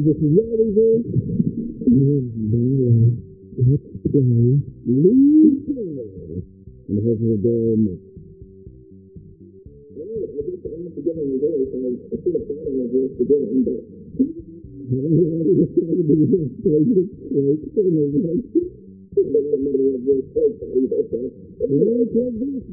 this is your reason. And the person is